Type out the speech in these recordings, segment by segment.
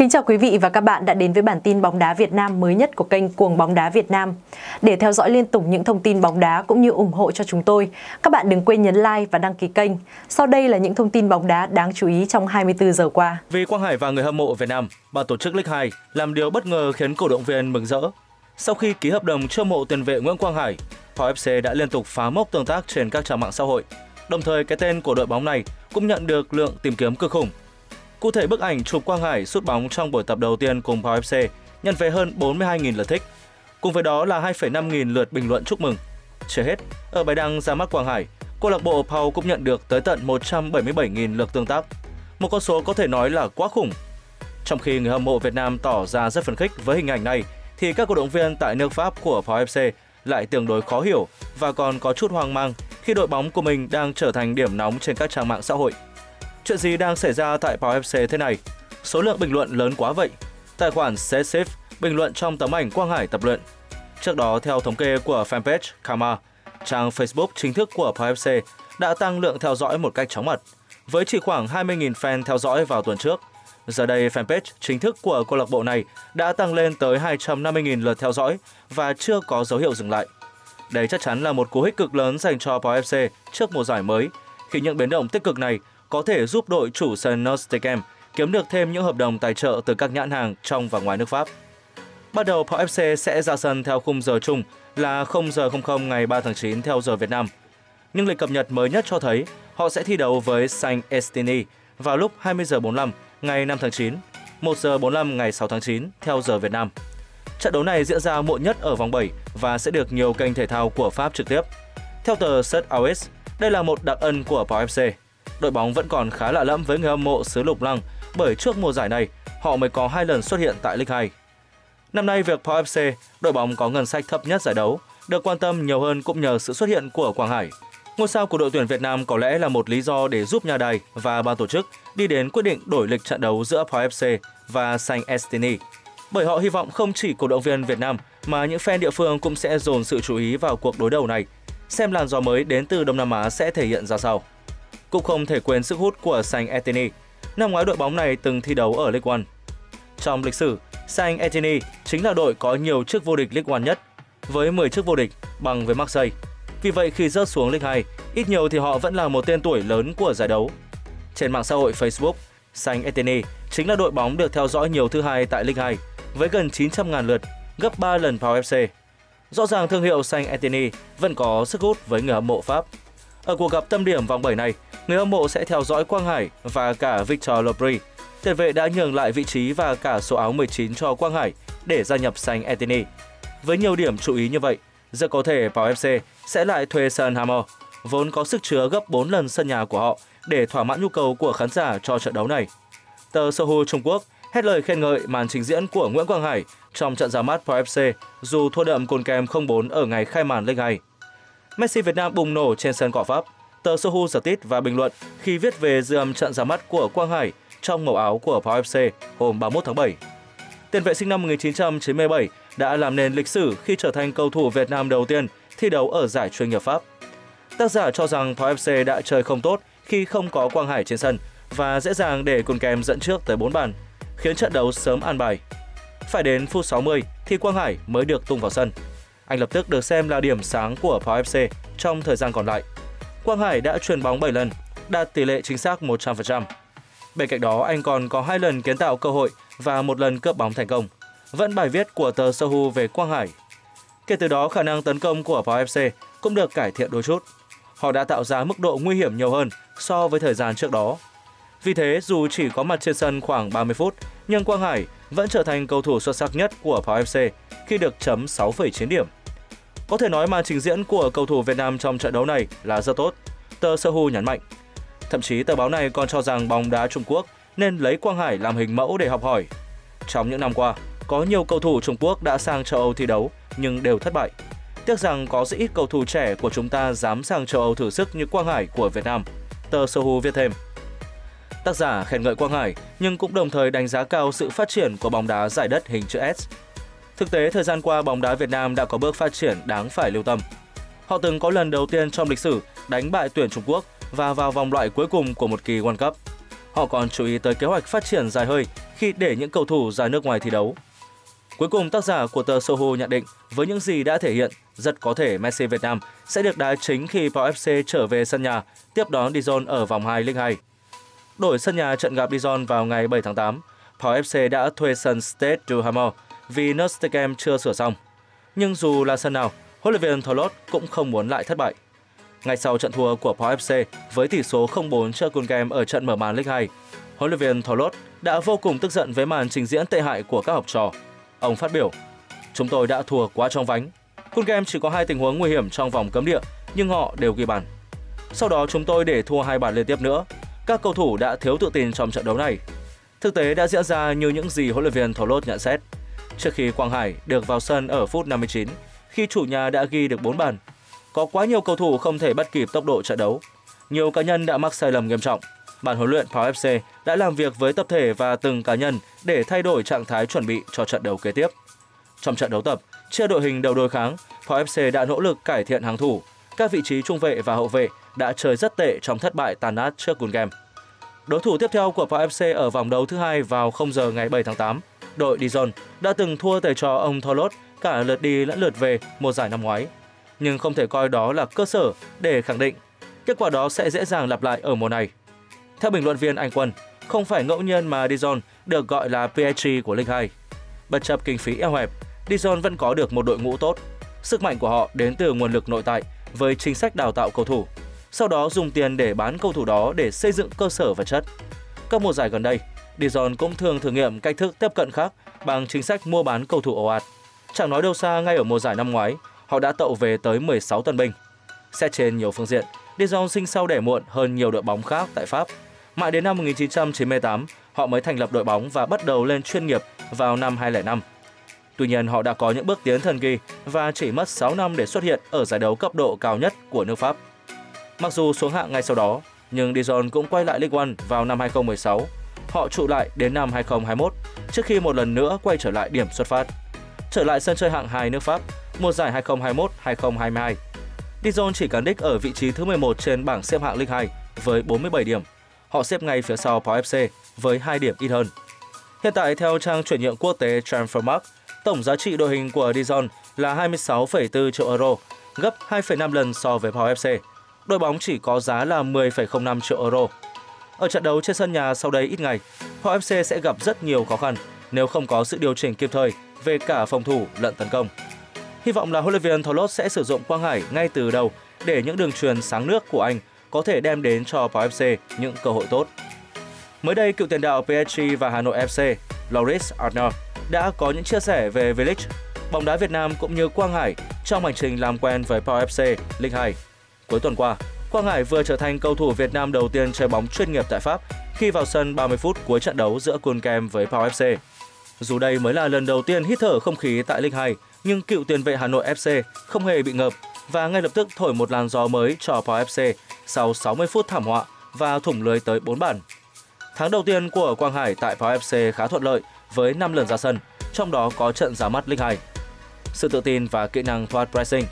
Kính chào quý vị và các bạn đã đến với bản tin bóng đá Việt Nam mới nhất của kênh Cuồng bóng đá Việt Nam. Để theo dõi liên tục những thông tin bóng đá cũng như ủng hộ cho chúng tôi, các bạn đừng quên nhấn like và đăng ký kênh. Sau đây là những thông tin bóng đá đáng chú ý trong 24 giờ qua. Vì Quang Hải và người hâm mộ Việt Nam, ban tổ chức Ligue 2 làm điều bất ngờ khiến cổ động viên mừng rỡ. Sau khi ký hợp đồng chiêu mộ tiền vệ Nguyễn Quang Hải, Pau FC đã liên tục phá mốc tương tác trên các trang mạng xã hội. Đồng thời, cái tên của đội bóng này cũng nhận được lượng tìm kiếm cực khủng. Cụ thể, bức ảnh chụp Quang Hải sút bóng trong buổi tập đầu tiên cùng Pau FC nhận về hơn 42.000 lượt thích. Cùng với đó là 2,5.000 lượt bình luận chúc mừng. Chưa hết, ở bài đăng ra mắt Quang Hải, câu lạc bộ Pau cũng nhận được tới tận 177.000 lượt tương tác. Một con số có thể nói là quá khủng. Trong khi người hâm mộ Việt Nam tỏ ra rất phấn khích với hình ảnh này, thì các cổ động viên tại nước Pháp của Pau FC lại tương đối khó hiểu và còn có chút hoang mang khi đội bóng của mình đang trở thành điểm nóng trên các trang mạng xã hội. Chuyện gì đang xảy ra tại Pau FC thế này? Số lượng bình luận lớn quá vậy? Tài khoản Cesif bình luận trong tấm ảnh Quang Hải tập luyện. Trước đó, theo thống kê của fanpage Kama, trang Facebook chính thức của Pau FC đã tăng lượng theo dõi một cách chóng mặt, với chỉ khoảng 20.000 fan theo dõi vào tuần trước. Giờ đây, fanpage chính thức của câu lạc bộ này đã tăng lên tới 250.000 lượt theo dõi và chưa có dấu hiệu dừng lại. Đây chắc chắn là một cú hích cực lớn dành cho Pau FC trước mùa giải mới, khi những biến động tích cực này có thể giúp đội chủ sân Saint-Étienne kiếm được thêm những hợp đồng tài trợ từ các nhãn hàng trong và ngoài nước Pháp. Bắt đầu, Pau FC sẽ ra sân theo khung giờ chung là 0:00 ngày 3 tháng 9 theo giờ Việt Nam. Nhưng lịch cập nhật mới nhất cho thấy họ sẽ thi đấu với Saint-Étienne vào lúc 20:45 ngày 5 tháng 9, 1:45 ngày 6 tháng 9 theo giờ Việt Nam. Trận đấu này diễn ra muộn nhất ở vòng 7 và sẽ được nhiều kênh thể thao của Pháp trực tiếp. Theo tờ Sud Ouest, đây là một đặc ân của Pau FC. Đội bóng vẫn còn khá lạ lẫm với người hâm mộ xứ Lục Lăng bởi trước mùa giải này họ mới có 2 lần xuất hiện tại Ligue 2. Năm nay, việc Pau FC, đội bóng có ngân sách thấp nhất giải đấu, được quan tâm nhiều hơn cũng nhờ sự xuất hiện của Quang Hải. Ngôi sao của đội tuyển Việt Nam có lẽ là một lý do để giúp nhà đài và ban tổ chức đi đến quyết định đổi lịch trận đấu giữa Pau FC và Saint-Étienne, bởi họ hy vọng không chỉ cổ động viên Việt Nam mà những fan địa phương cũng sẽ dồn sự chú ý vào cuộc đối đầu này, xem làn gió mới đến từ Đông Nam Á sẽ thể hiện ra sao. Cũng không thể quên sức hút của Saint-Étienne. Năm ngoái, đội bóng này từng thi đấu ở Ligue 1. Trong lịch sử, Saint-Étienne chính là đội có nhiều chức vô địch Ligue 1 nhất, với 10 chức vô địch, bằng với Marseille. Vì vậy, khi rớt xuống Ligue 2, ít nhiều thì họ vẫn là một tên tuổi lớn của giải đấu. Trên mạng xã hội Facebook, Saint-Étienne chính là đội bóng được theo dõi nhiều thứ hai tại Ligue 2, với gần 900.000 lượt, gấp 3 lần Pau FC. Rõ ràng thương hiệu Saint-Étienne vẫn có sức hút với người hâm mộ Pháp. Ở cuộc gặp tâm điểm vòng 7 này, người hâm mộ sẽ theo dõi Quang Hải và cả Victor Lobry. Tiền vệ đã nhường lại vị trí và cả số áo 19 cho Quang Hải để gia nhập Saint-Étienne. Với nhiều điểm chú ý như vậy, rất có thể Pau FC sẽ lại thuê sân Hameau, vốn có sức chứa gấp 4 lần sân nhà của họ, để thỏa mãn nhu cầu của khán giả cho trận đấu này. Tờ Sohu Trung Quốc hết lời khen ngợi màn trình diễn của Nguyễn Quang Hải trong trận ra mắt Pau FC dù thua đậm cồn kèm 0-4 ở ngày khai màn Ligue 2. Messi Việt Nam bùng nổ trên sân cỏ Pháp. Tờ Sohu giật tít và bình luận khi viết về dư âm trận ra mắt của Quang Hải trong màu áo của Pau FC hôm 31 tháng 7. Tiền vệ sinh năm 1997 đã làm nên lịch sử khi trở thành cầu thủ Việt Nam đầu tiên thi đấu ở giải chuyên nghiệp Pháp. Tác giả cho rằng Pau FC đã chơi không tốt khi không có Quang Hải trên sân và dễ dàng để cồn kèm dẫn trước tới 4 bàn, khiến trận đấu sớm an bài. Phải đến phút 60 thì Quang Hải mới được tung vào sân. Anh lập tức được xem là điểm sáng của Pau FC trong thời gian còn lại. Quang Hải đã chuyền bóng 7 lần, đạt tỷ lệ chính xác 100%. Bên cạnh đó, anh còn có 2 lần kiến tạo cơ hội và 1 lần cướp bóng thành công. Vẫn bài viết của tờ Sohu về Quang Hải. Kể từ đó, khả năng tấn công của Pau FC cũng được cải thiện đôi chút. Họ đã tạo ra mức độ nguy hiểm nhiều hơn so với thời gian trước đó. Vì thế, dù chỉ có mặt trên sân khoảng 30 phút, nhưng Quang Hải vẫn trở thành cầu thủ xuất sắc nhất của Pau FC khi được chấm 6,9 điểm. Có thể nói màn trình diễn của cầu thủ Việt Nam trong trận đấu này là rất tốt, tờ Sohu nhấn mạnh. Thậm chí tờ báo này còn cho rằng bóng đá Trung Quốc nên lấy Quang Hải làm hình mẫu để học hỏi. Trong những năm qua, có nhiều cầu thủ Trung Quốc đã sang châu Âu thi đấu nhưng đều thất bại. Tiếc rằng có rất ít cầu thủ trẻ của chúng ta dám sang châu Âu thử sức như Quang Hải của Việt Nam, tờ Sohu viết thêm. Tác giả khen ngợi Quang Hải nhưng cũng đồng thời đánh giá cao sự phát triển của bóng đá giải đất hình chữ S. Thực tế, thời gian qua, bóng đá Việt Nam đã có bước phát triển đáng phải lưu tâm. Họ từng có lần đầu tiên trong lịch sử đánh bại tuyển Trung Quốc và vào vòng loại cuối cùng của một kỳ World Cup. Họ còn chú ý tới kế hoạch phát triển dài hơi khi để những cầu thủ ra nước ngoài thi đấu. Cuối cùng, tác giả của tờ Soho nhận định với những gì đã thể hiện, rất có thể Messi Việt Nam sẽ được đá chính khi Pau FC trở về sân nhà tiếp đón Dijon ở vòng 2 Ligue 2. Đổi sân nhà trận gặp Dijon vào ngày 7 tháng 8, Pau FC đã thuê sân Stade du Hameau vì Stadium chưa sửa xong. Nhưng dù là sân nào, huấn luyện viên Tholot cũng không muốn lại thất bại. Ngay sau trận thua của Pau FC với tỷ số 0-4 trước Cuồng Game ở trận mở màn Ligue 2, huấn luyện viên Tholot đã vô cùng tức giận với màn trình diễn tệ hại của các học trò. Ông phát biểu: "Chúng tôi đã thua quá trong vánh. Cuồng Game chỉ có 2 tình huống nguy hiểm trong vòng cấm địa nhưng họ đều ghi bàn. Sau đó chúng tôi để thua 2 bàn liên tiếp nữa. Các cầu thủ đã thiếu tự tin trong trận đấu này." Thực tế đã diễn ra như những gì huấn luyện viên Tholot nhận xét. Trước khi Quang Hải được vào sân ở phút 59, khi chủ nhà đã ghi được 4 bàn, có quá nhiều cầu thủ không thể bắt kịp tốc độ trận đấu. Nhiều cá nhân đã mắc sai lầm nghiêm trọng. Ban huấn luyện Pau FC đã làm việc với tập thể và từng cá nhân để thay đổi trạng thái chuẩn bị cho trận đấu kế tiếp. Trong trận đấu tập, chia đội hình đầu đối kháng, Pau FC đã nỗ lực cải thiện hàng thủ. Các vị trí trung vệ và hậu vệ đã chơi rất tệ trong thất bại tàn át trước Cuồng Game. Đối thủ tiếp theo của Pau FC ở vòng đấu thứ 2 vào 0 giờ ngày 7 tháng 8, đội Dijon đã từng thua thầy trò ông Tholot cả lượt đi lẫn lượt về mùa giải năm ngoái, nhưng không thể coi đó là cơ sở để khẳng định kết quả đó sẽ dễ dàng lặp lại ở mùa này. Theo bình luận viên Anh Quân, không phải ngẫu nhiên mà Dijon được gọi là PSG của Ligue 2. Bất chấp kinh phí eo hẹp, Dijon vẫn có được một đội ngũ tốt. Sức mạnh của họ đến từ nguồn lực nội tại với chính sách đào tạo cầu thủ, sau đó dùng tiền để bán cầu thủ đó để xây dựng cơ sở vật chất. Các mùa giải gần đây, Dijon cũng thường thử nghiệm cách thức tiếp cận khác bằng chính sách mua bán cầu thủ ồ ạt. Chẳng nói đâu xa, ngay ở mùa giải năm ngoái, họ đã tậu về tới 16 tân binh. Xét trên nhiều phương diện, Dijon sinh sau đẻ muộn hơn nhiều đội bóng khác tại Pháp. Mãi đến năm 1998, họ mới thành lập đội bóng và bắt đầu lên chuyên nghiệp vào năm 2005. Tuy nhiên, họ đã có những bước tiến thần kỳ và chỉ mất 6 năm để xuất hiện ở giải đấu cấp độ cao nhất của nước Pháp. Mặc dù xuống hạng ngay sau đó, nhưng Dijon cũng quay lại Ligue 1 vào năm 2016. Họ trụ lại đến năm 2021 trước khi một lần nữa quay trở lại điểm xuất phát. Trở lại sân chơi hạng 2 nước Pháp, mùa giải 2021-2022, Dijon chỉ cán đích ở vị trí thứ 11 trên bảng xếp hạng Ligue 2 với 47 điểm. Họ xếp ngay phía sau Pau FC với 2 điểm ít hơn. Hiện tại theo trang chuyển nhượng quốc tế transfermarkt, tổng giá trị đội hình của Dijon là 26,4 triệu euro, gấp 2,5 lần so với Pau FC. Đội bóng chỉ có giá là 10,05 triệu euro. Ở trận đấu trên sân nhà sau đây ít ngày, Pau FC sẽ gặp rất nhiều khó khăn nếu không có sự điều chỉnh kịp thời về cả phòng thủ lẫn tấn công. Hy vọng là huấn luyện viên Tholot sẽ sử dụng Quang Hải ngay từ đầu để những đường truyền sáng nước của anh có thể đem đến cho Pau FC những cơ hội tốt. Mới đây, cựu tiền đạo PSG và Hà Nội FC Loris Arnaud đã có những chia sẻ về V-League, bóng đá Việt Nam cũng như Quang Hải trong hành trình làm quen với Pau FC Ligue 2. Cuối tuần qua, Quang Hải vừa trở thành cầu thủ Việt Nam đầu tiên chơi bóng chuyên nghiệp tại Pháp khi vào sân 30 phút cuối trận đấu giữa Cuồng Game với Pau FC. Dù đây mới là lần đầu tiên hít thở không khí tại Ligue 2, nhưng cựu tiền vệ Hà Nội FC không hề bị ngợp và ngay lập tức thổi một làn gió mới cho Pau FC sau 60 phút thảm họa và thủng lưới tới 4 bàn. Tháng đầu tiên của Quang Hải tại Pau FC khá thuận lợi với 5 lần ra sân, trong đó có trận ra mắt Ligue 2. Sự tự tin và kỹ năng thoát pressing,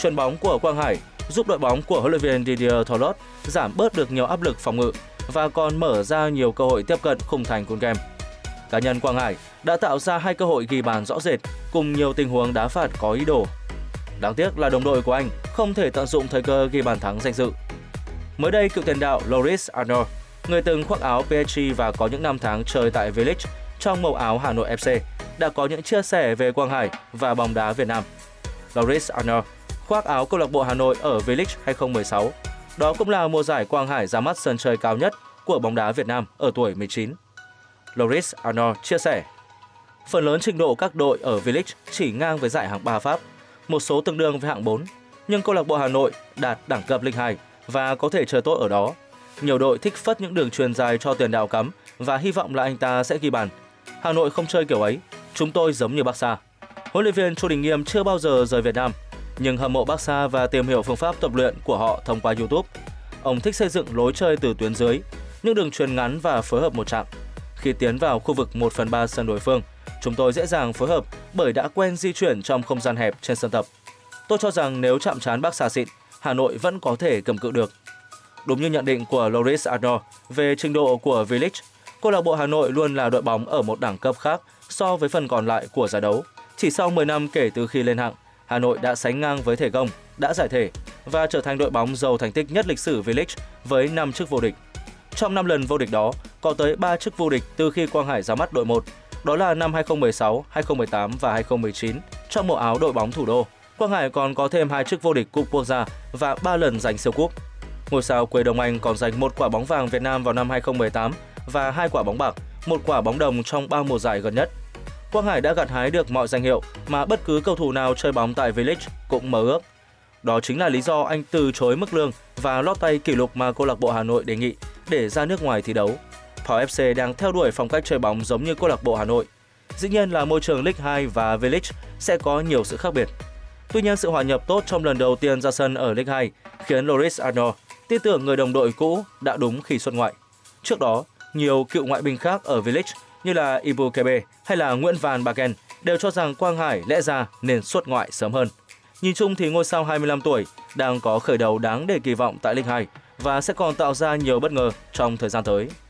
chuyền bóng của Quang Hải giúp đội bóng của huấn luyện viên Didier Tholot giảm bớt được nhiều áp lực phòng ngự và còn mở ra nhiều cơ hội tiếp cận khung thành Cuồng Game. Cá nhân Quang Hải đã tạo ra 2 cơ hội ghi bàn rõ rệt cùng nhiều tình huống đá phạt có ý đồ. Đáng tiếc là đồng đội của anh không thể tận dụng thời cơ ghi bàn thắng danh dự. Mới đây, cựu tiền đạo Loris Arnaud, người từng khoác áo PSG và có những năm tháng chơi tại V-League trong màu áo Hà Nội FC, đã có những chia sẻ về Quang Hải và bóng đá Việt Nam. Loris Arnaud khoác áo câu lạc bộ Hà Nội ở V-League 2016. Đó cũng là mùa giải Quang Hải ra mắt sân chơi cao nhất của bóng đá Việt Nam ở tuổi 19. Loris Arnaud chia sẻ: "Phần lớn trình độ các đội ở V-League chỉ ngang với giải hạng 3 Pháp, một số tương đương với hạng 4, nhưng câu lạc bộ Hà Nội đạt đẳng cấp Ligue 2 và có thể chơi tốt ở đó. Nhiều đội thích phất những đường truyền dài cho tiền đạo cắm và hy vọng là anh ta sẽ ghi bàn. Hà Nội không chơi kiểu ấy, chúng tôi giống như Barca. Huấn luyện viên Chu Đình Nghiêm chưa bao giờ rời Việt Nam, nhưng hâm mộ Barca và tìm hiểu phương pháp tập luyện của họ thông qua YouTube. Ông thích xây dựng lối chơi từ tuyến dưới, những đường truyền ngắn và phối hợp một chạm. Khi tiến vào khu vực 1/3 sân đối phương, chúng tôi dễ dàng phối hợp bởi đã quen di chuyển trong không gian hẹp trên sân tập. Tôi cho rằng nếu chạm trán Barca xịn, Hà Nội vẫn có thể cầm cự được." Đúng như nhận định của Loris Arnaud về trình độ của V-League, câu lạc bộ Hà Nội luôn là đội bóng ở một đẳng cấp khác so với phần còn lại của giải đấu. Chỉ sau 10 năm kể từ khi lên hạng, Hà Nội đã sánh ngang với thể gông, đã giải thể và trở thành đội bóng giàu thành tích nhất lịch sử V-League với 5 chức vô địch. Trong 5 lần vô địch đó, có tới 3 chức vô địch từ khi Quang Hải ra mắt đội 1, đó là năm 2016, 2018 và 2019 trong bộ áo đội bóng thủ đô. Quang Hải còn có thêm 2 chức vô địch cúp quốc gia và 3 lần giành siêu cúp. Ngôi sao quê Đông Anh còn giành 1 quả bóng vàng Việt Nam vào năm 2018 và 2 quả bóng bạc, 1 quả bóng đồng trong 3 mùa giải gần nhất. Quang Hải đã gặt hái được mọi danh hiệu mà bất cứ cầu thủ nào chơi bóng tại V-League cũng mơ ước. Đó chính là lý do anh từ chối mức lương và lót tay kỷ lục mà câu lạc bộ Hà Nội đề nghị để ra nước ngoài thi đấu. Pau FC đang theo đuổi phong cách chơi bóng giống như câu lạc bộ Hà Nội. Dĩ nhiên là môi trường Ligue 2 và V-League sẽ có nhiều sự khác biệt. Tuy nhiên, sự hòa nhập tốt trong lần đầu tiên ra sân ở Ligue 2 khiến Loris Arnaud tin tưởng người đồng đội cũ đã đúng khi xuất ngoại. Trước đó, nhiều cựu ngoại binh khác ở V-League như là Ibukebe hay là Nguyễn Van Baken đều cho rằng Quang Hải lẽ ra nên xuất ngoại sớm hơn. Nhìn chung thì ngôi sao 25 tuổi đang có khởi đầu đáng để kỳ vọng tại Ligue 2 và sẽ còn tạo ra nhiều bất ngờ trong thời gian tới.